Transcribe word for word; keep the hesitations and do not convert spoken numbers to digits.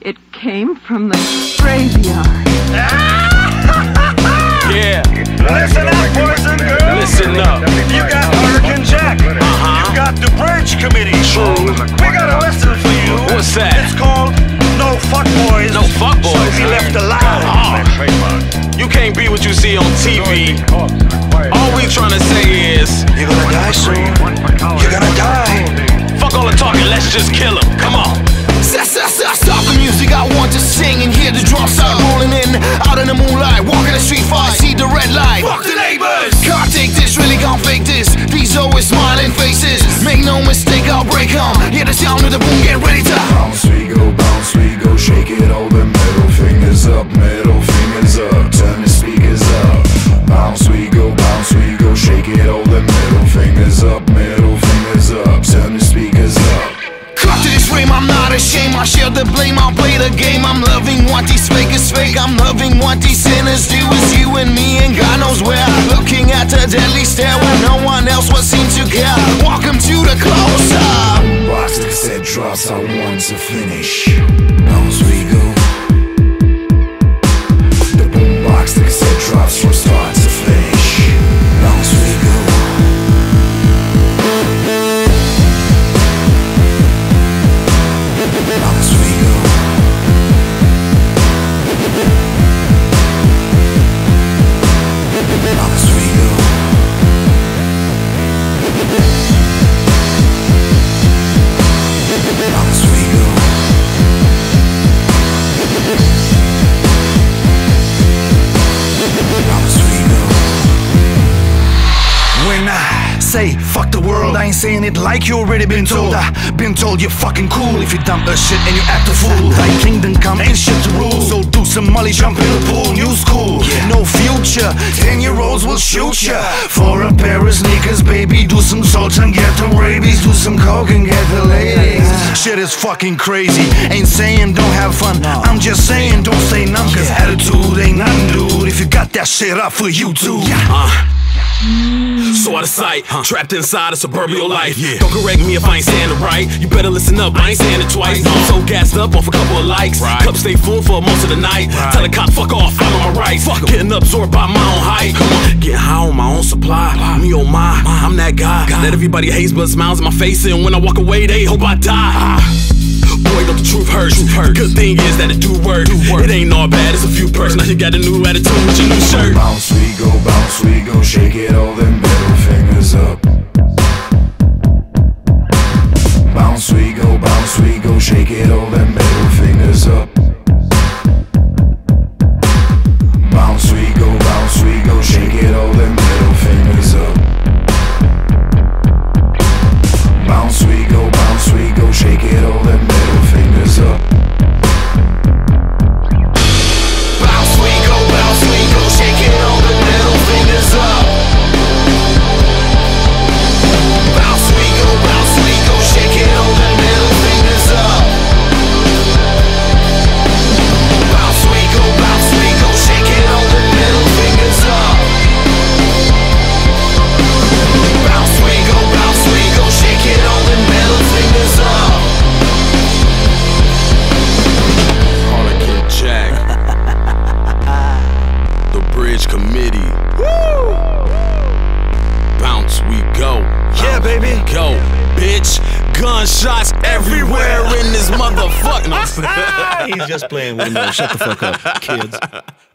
It came from the graveyard. Yeah. Listen up, boys and girls. Listen up. You got Hurricane Jack. Uh-huh. You got the Bridge Committee. True. We got a lesson for you. What's that? It's called No Fuck Boys. No Fuck Boys. So be left alive. Oh. You can't be what you see on T V. All we trying to say is you're gonna die soon. You're gonna die. Fuck all the talking. Let's just kill him. Come on. Stop the music, I want to sing and hear the drums start rolling in. Out in the moonlight, walking the street far, I see the red light. Fuck the neighbors! Can't take this, really can't fake this. These always smiling faces. Make no mistake, I'll break them. Hear the sound of the boom, get ready to bounce, we go, bounce, we go, shake it. All the middle fingers up, middle fingers up, turn the speakers up. Bounce, we go, bounce, we go, shake it. All the middle fingers up, middle fingers up, turn the speakers up. Cut to this frame, I'm not ashamed, I share the blame, I'll play the game. I'm loving what these fakers fake, I'm loving what these sinners do. It's you and me and God knows where, looking at the deadly stare where no one else would seem to care. Welcome to the closer. Watch the cassette drops, I want to finish. Bounce we go. The boombox, the cassette drops from start to finish. Bounce we go. Say, fuck the world, I ain't saying it like you already been told. I been told you're fucking cool if you dump a shit and you act a fool. Like kingdom come, ain't shit to rule. So do some molly, jump in the pool, new school, no future. Ten year olds will shoot ya for a pair of sneakers, baby. Do some salt and get the rabies. Do some coke and get the ladies. Shit is fucking crazy, ain't saying don't have fun, I'm just saying don't say none. Cause attitude ain't nothing, dude. If you got that shit up for you too. uh. So out of sight, huh. Trapped inside a suburban life. Yeah. Don't correct me if I ain't saying it right. You better listen up, I ain't saying it twice. I'm so gassed up off a couple of likes. Right. Cup stay full for most of the night. Right. Tell the cop, fuck off, I'm on my rights. Fuck getting absorbed by my own hype. Get high on my own supply. Me oh my, I'm that guy. That everybody hates but smiles in my face. And when I walk away, they hope I die. Ah. Boy, don't the truth hurt. The good thing is that it do work. do work It ain't all bad, it's a few perks. Now you got a new attitude with your new shirt. Bounce, we go, bounce, we go, shake it. All them middle fingers up. Bounce, we go, bounce, we go, shake it. All them middle fingers up. Bounce, we go, bounce, we go, shake it. All them middle fingers up. Bounce, we go, bounce, we go, shake it. All them middle fingers up. Bounce, we go, bounce, we go, shake it. All the middle fingers up. Bounce, we go, bounce, we go, shake it. All the middle fingers up. Bounce, we go, bounce, we go, shake it. All the middle fingers up. Bounce, we go, bounce, we go, shake it. All the middle fingers up. Hurricane Jack. The Bridge Committee. Woo! Bounce, we go. Yeah, baby. Go, bitch. Gunshots everywhere in this motherfucker. He's just playing with me. Shut the fuck up, kids.